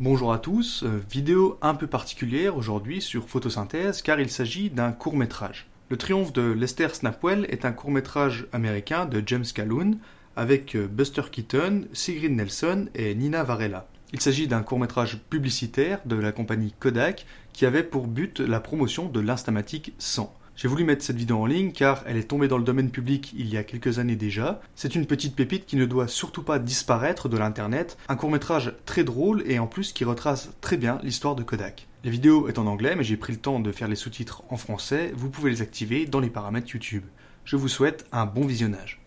Bonjour à tous, vidéo un peu particulière aujourd'hui sur Photosynthèse car il s'agit d'un court-métrage. Le Triomphe de Lester Snapwell est un court-métrage américain de James Calhoun avec Buster Keaton, Sigrid Nelson et Nina Varela. Il s'agit d'un court-métrage publicitaire de la compagnie Kodak qui avait pour but la promotion de l'instamatique 100. J'ai voulu mettre cette vidéo en ligne car elle est tombée dans le domaine public il y a quelques années déjà. C'est une petite pépite qui ne doit surtout pas disparaître de l'internet, un court-métrage très drôle et en plus qui retrace très bien l'histoire de Kodak. La vidéo est en anglais mais j'ai pris le temps de faire les sous-titres en français, vous pouvez les activer dans les paramètres YouTube. Je vous souhaite un bon visionnage.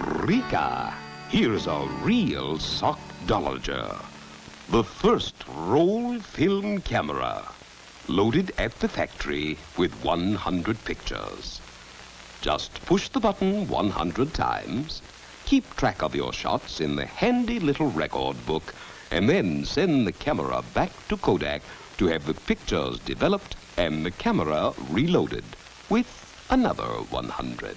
Eureka! Here's a real Sock Dollager. The first roll film camera, loaded at the factory with 100 pictures. Just push the button 100 times, keep track of your shots in the handy little record book, and then send the camera back to Kodak to have the pictures developed and the camera reloaded with another 100.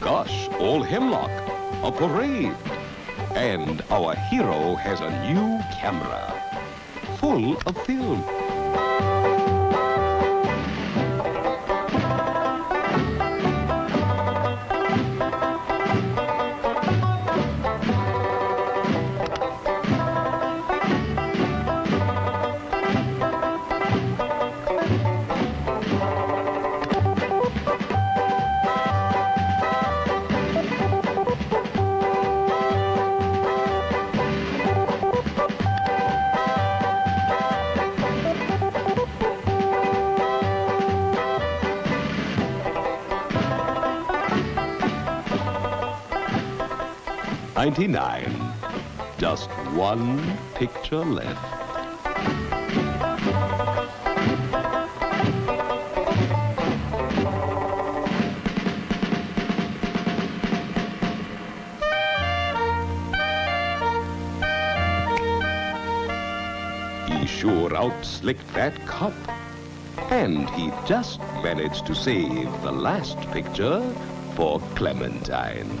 Gosh, all hemlock, a parade. And our hero has a new camera, full of film. $99, just one picture left. He sure out-slicked that cup, and he just managed to save the last picture for Clementine.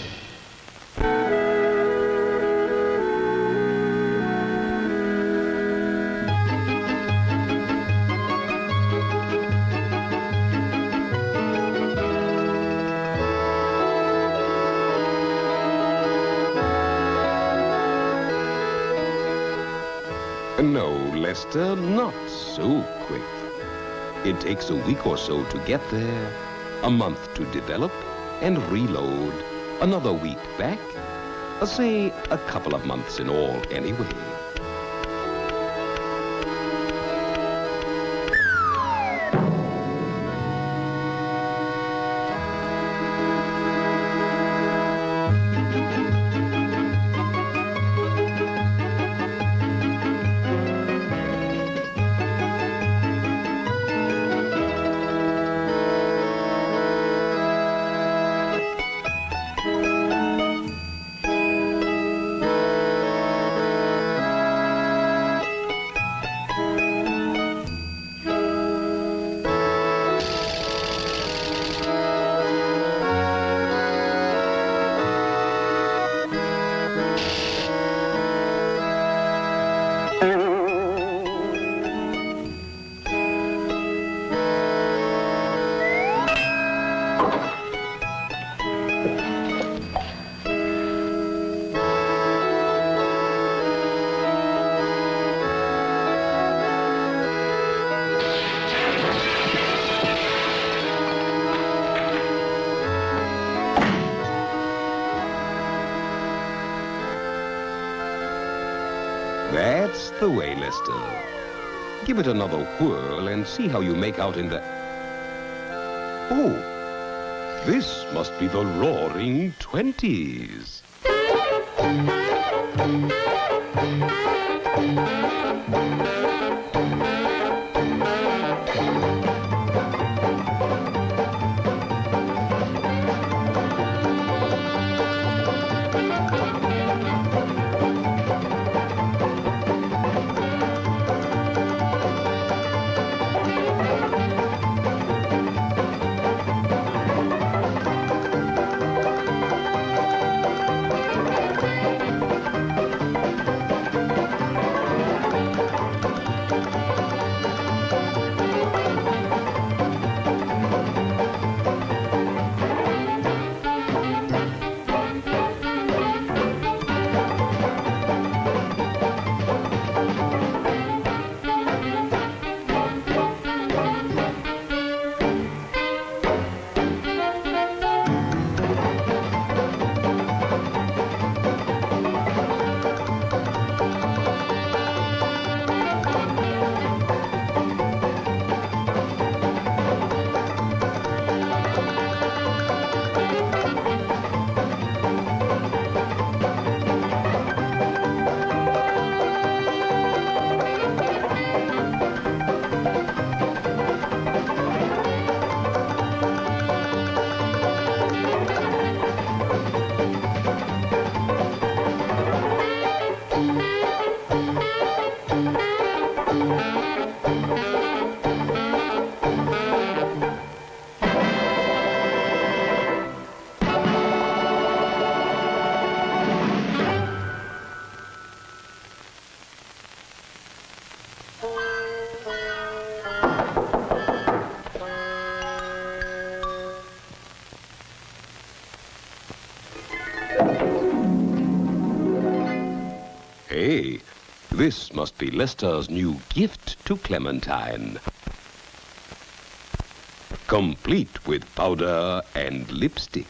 No, Lester, not so quick. It takes a week or so to get there, a month to develop and reload, another week back, say a couple of months in all anyway. That's the way, Lester. Give it another whirl and see how you make out in the... Oh, this must be the Roaring Twenties. This must be Lester's new gift to Clementine. Complete with powder and lipstick.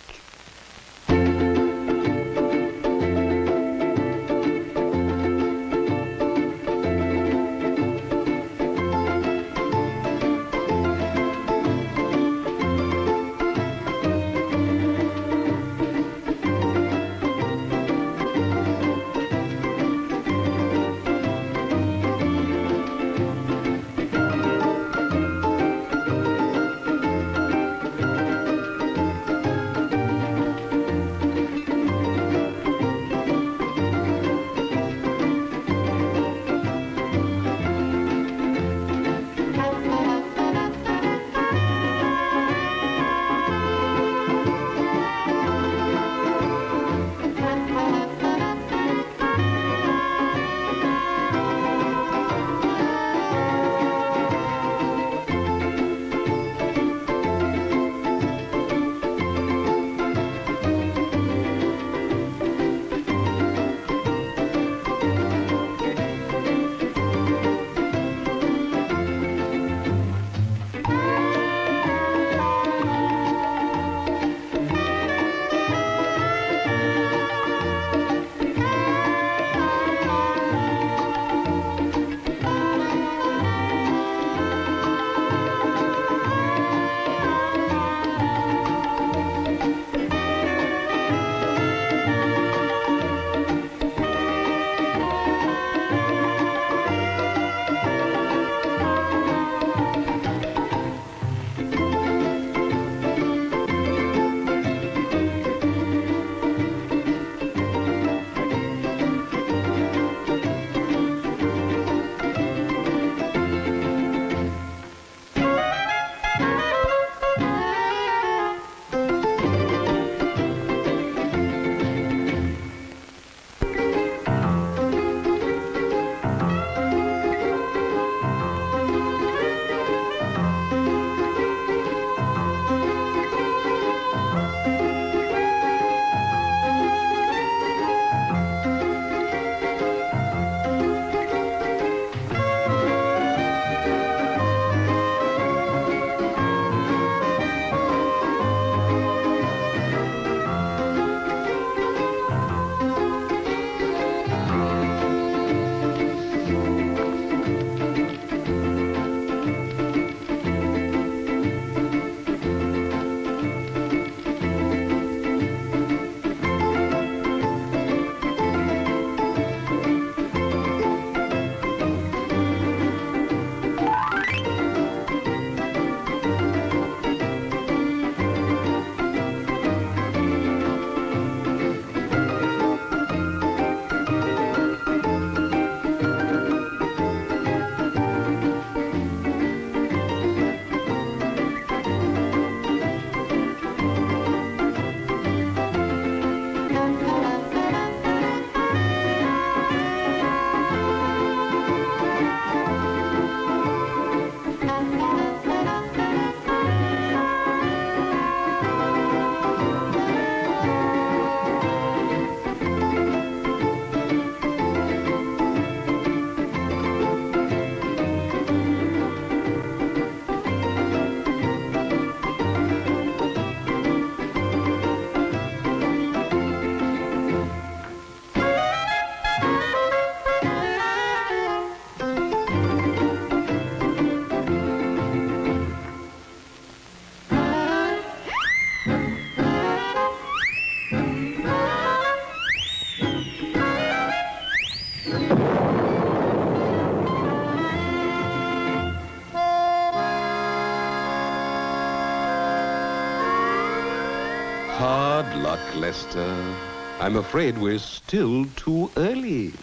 Hard luck, Lester. I'm afraid we're still too early.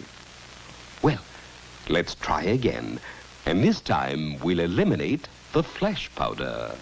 Well, let's try again. And this time, we'll eliminate the flash powder.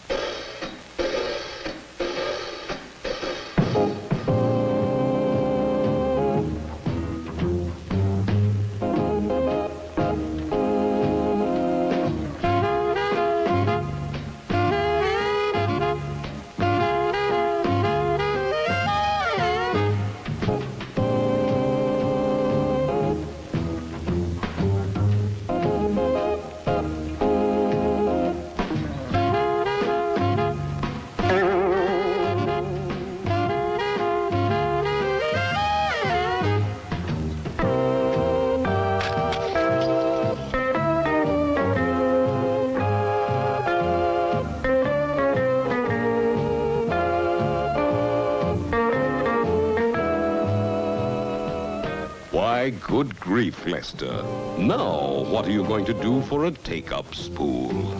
Good grief, Lester. Now, what are you going to do for a take-up spool?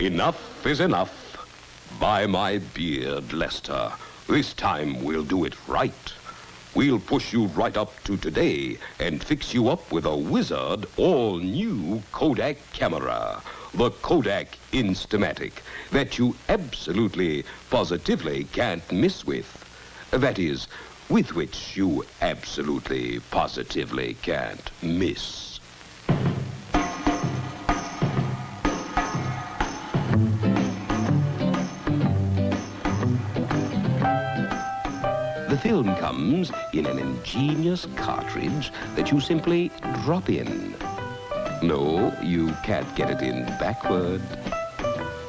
Enough is enough. By my beard, Lester, this time we'll do it right. We'll push you right up to today and fix you up with a wizard all-new Kodak camera, the Kodak Instamatic, that you absolutely, positively can't miss with. That is, with which you absolutely, positively can't miss. The film comes in an ingenious cartridge that you simply drop in. No, you can't get it in backward.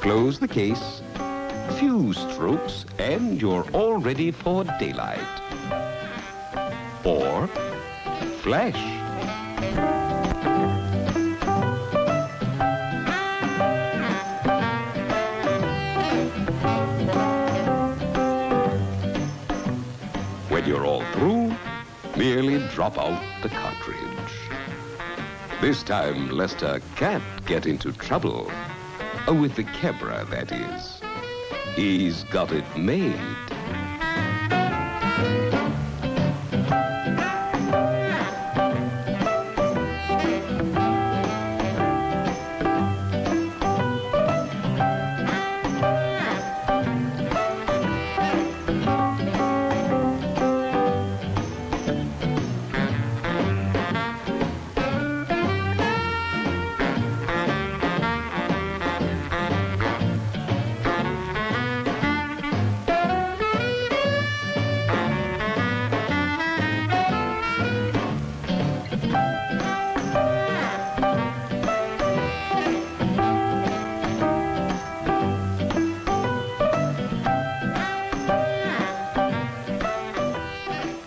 Close the case, few strokes, and you're all ready for daylight. Or flash. You're all through, merely drop out the cartridge. This time, Lester can't get into trouble. With the camera, that is. He's got it made.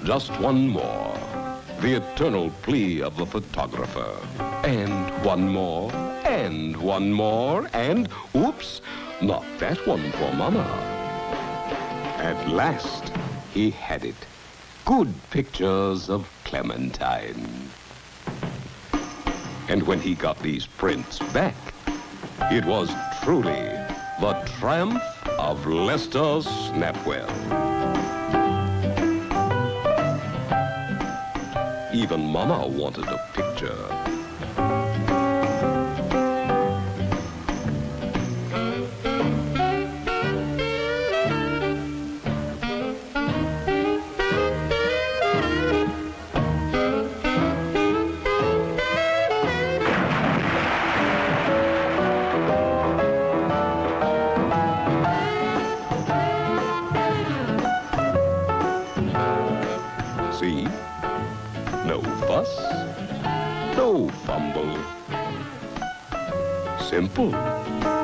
Just one more, the eternal plea of the photographer. And one more, and oops, not that one for Mama. At last, he had it. Good pictures of Clementine. And when he got these prints back, it was truly the triumph of Lester Snapwell. Even Mama wanted a picture. See? No fuss, No fumble. Simple.